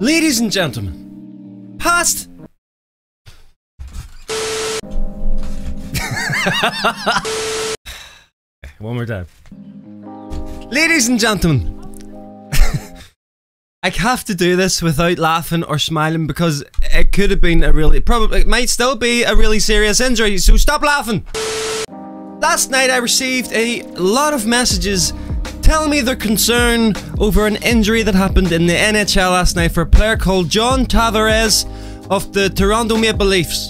Ladies and gentlemen, past... One more time. Ladies and gentlemen, I have to do this without laughing or smiling because it could have been a really, probably, it might still be a really serious injury, so stop laughing. Last night I received a lot of messages telling me their concern over an injury that happened in the NHL last night for a player called John Tavares of the Toronto Maple Leafs.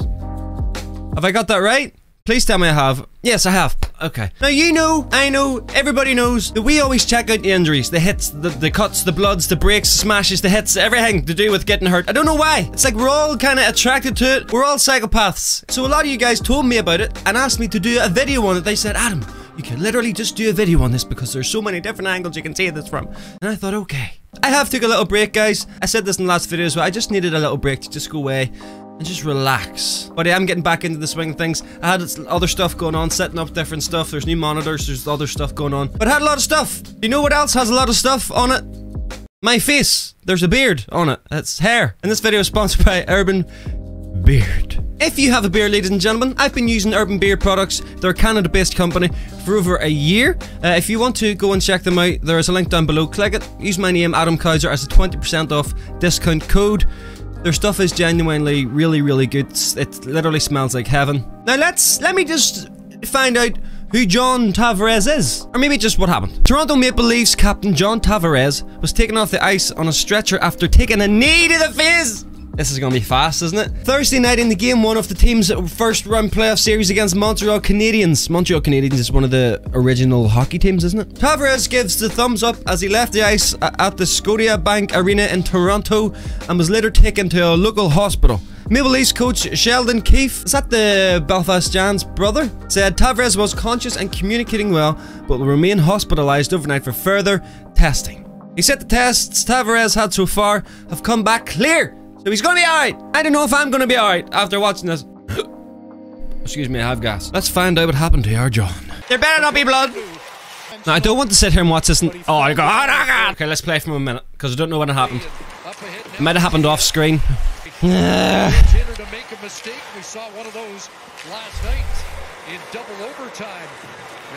Have I got that right? Please tell me I have. Yes, I have. Okay. Now you know, I know, everybody knows that we always check out the injuries, the hits, the cuts, the bloods, the breaks, the smashes, the hits, everything to do with getting hurt. I don't know why. It's like we're all kind of attracted to it. We're all psychopaths. So a lot of you guys told me about it and asked me to do a video on it. They said, Adam, you can literally just do a video on this because there's so many different angles you can see this from. And I thought, okay. I have took a little break, guys. I said this in the last video as well. I just needed a little break to just go away and just relax. But I am getting back into the swing of things. I had other stuff going on, setting up different stuff. There's new monitors, there's other stuff going on. But I had a lot of stuff. You know what else has a lot of stuff on it? My face. There's a beard on it. That's hair. And this video is sponsored by Urban Beard. If you have a beard, ladies and gentlemen, I've been using Urban Beard products. They're a Canada-based company for over a year. If you want to go and check them out, there is a link down below. Click it. Use my name, Adam Couser, as a 20% off discount code. Their stuff is genuinely really, really good. It literally smells like heaven. Now let me just find out who John Tavares is. Or maybe just what happened. Toronto Maple Leafs captain John Tavares was taken off the ice on a stretcher after taking a knee to the face. This is going to be fast, isn't it? Thursday night in the game one of the team's first round playoff series against Montreal Canadiens. Montreal Canadiens is one of the original hockey teams, isn't it? Tavares gives the thumbs up as he left the ice at the Scotiabank Arena in Toronto and was later taken to a local hospital. Maple Leafs coach Sheldon Keefe, is that the Belfast Giants' brother? Said Tavares was conscious and communicating well, but will remain hospitalised overnight for further testing. He said the tests Tavares had so far have come back clear. So he's gonna be alright. I don't know if I'm gonna be alright after watching this. Excuse me, I have gas. Let's find out what happened to our John. There better not be blood. Now, I don't want to sit here and watch this and... Oh, God. Okay, let's play for a minute, because I don't know when it happened. It might have happened off screen. We saw one of those last night in double overtime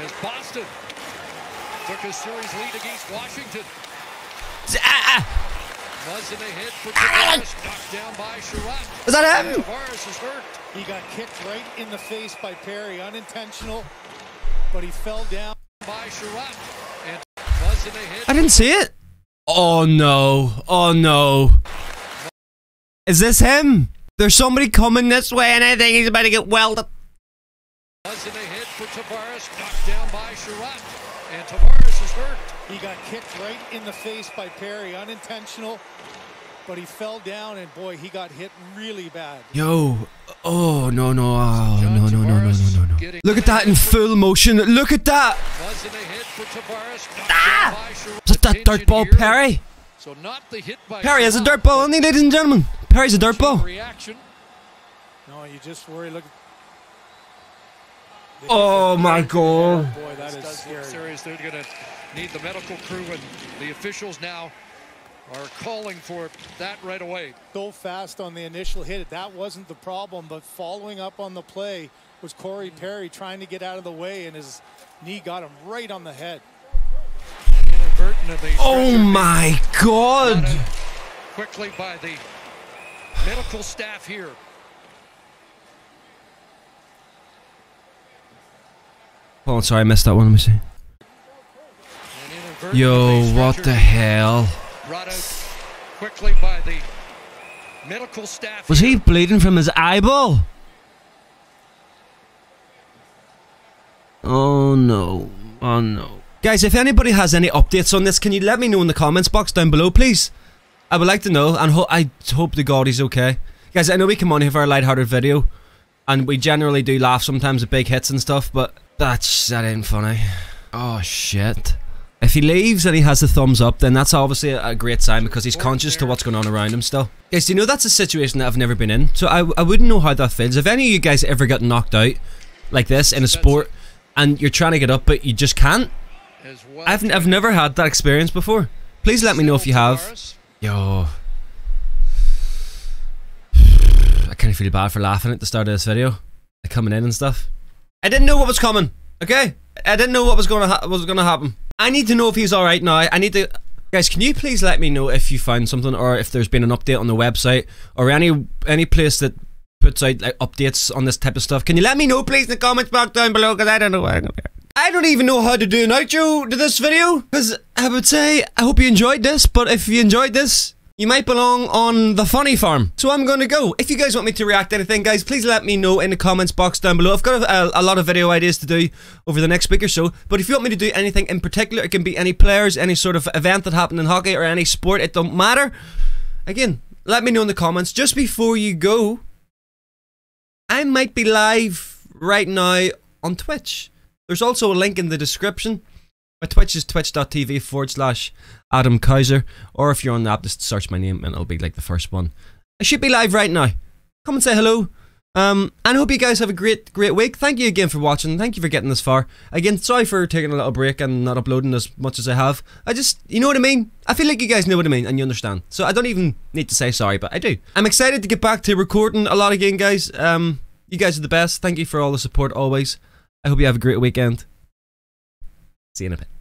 as Boston took a series lead against Washington. Was in the head for Tavares, knocked down by Sherratt. Was that him? Tavares is hurt. He got kicked right in the face by Perry, unintentional, but he fell down by Sherratt and was in the head. I didn't see it. Oh no! Oh no! Is this him? There's somebody coming this way, and I think he's about to get welded. Was in the head for Tavares, knocked down by Sherratt, and Tavares is hurt. He got kicked right in the face by Perry, unintentional, but he fell down and boy, he got hit really bad. Yo, oh no no, oh, no no no no no no no! Look at that in full motion. Look at that. Ah! Is that dirtball Perry? So not the hit by Perry is a dirtball, isn't he, ladies and gentlemen? Perry's a dirtball. No, you just worry. Look. Oh my God! Boy, that is serious. They're gonna need the medical crew, and the officials now are calling for that right away. So fast on the initial hit, that wasn't the problem, but following up on the play was Corey Perry trying to get out of the way, and his knee got him right on the head. Oh my God! Quickly by the medical staff here. Oh, sorry, I missed that one. Let me see. Yo, what the hell? Quickly by the medical staff. Was he bleeding from his eyeball? Oh no. Oh no. Guys, if anybody has any updates on this, can you let me know in the comments box down below, please? I would like to know, and I hope to God he's okay. Guys, I know we come on here for a lighthearted video, and we generally do laugh sometimes at big hits and stuff, but that ain't funny. Oh shit. If he leaves and he has the thumbs up, then that's obviously a great sign because he's conscious to what's going on around him still. Guys, you know that's a situation that I've never been in, so I wouldn't know how that feels. If any of you guys ever got knocked out like this in a sport and you're trying to get up but you just can't, I've never had that experience before. Please let me know if you have. Yo, feel bad for laughing at the start of this video, like coming in and stuff. I didn't know what was coming, okay? I didn't know what was gonna happen. I need to know if he's alright now. I need to... Guys, can you please let me know if you found something, or if there's been an update on the website, or any place that puts out like updates on this type of stuff? Can you let me know please in the comments back down below, because I don't know where. I don't even know how to do an outro to this video, because I would say I hope you enjoyed this, but if you enjoyed this, you might belong on the funny farm. So I'm gonna go. If you guys want me to react to anything, guys, please let me know in the comments box down below. I've got a lot of video ideas to do over the next week or so, but if you want me to do anything in particular, it can be any players, any sort of event that happened in hockey, or any sport, it don't matter. Again, let me know in the comments. Just before you go, I might be live right now on Twitch. There's also a link in the description. My Twitch is twitch.tv/Adam Couser, or if you're on the app, just search my name and it'll be like the first one. I should be live right now. Come and say hello. And I hope you guys have a great week. Thank you again for watching. Thank you for getting this far. Again, sorry for taking a little break and not uploading as much as I have. I just, you know what I mean? I feel like you guys know what I mean and you understand. So I don't even need to say sorry, but I do. I'm excited to get back to recording a lot again, guys. You guys are the best. Thank you for all the support always. I hope you have a great weekend. See you in a bit.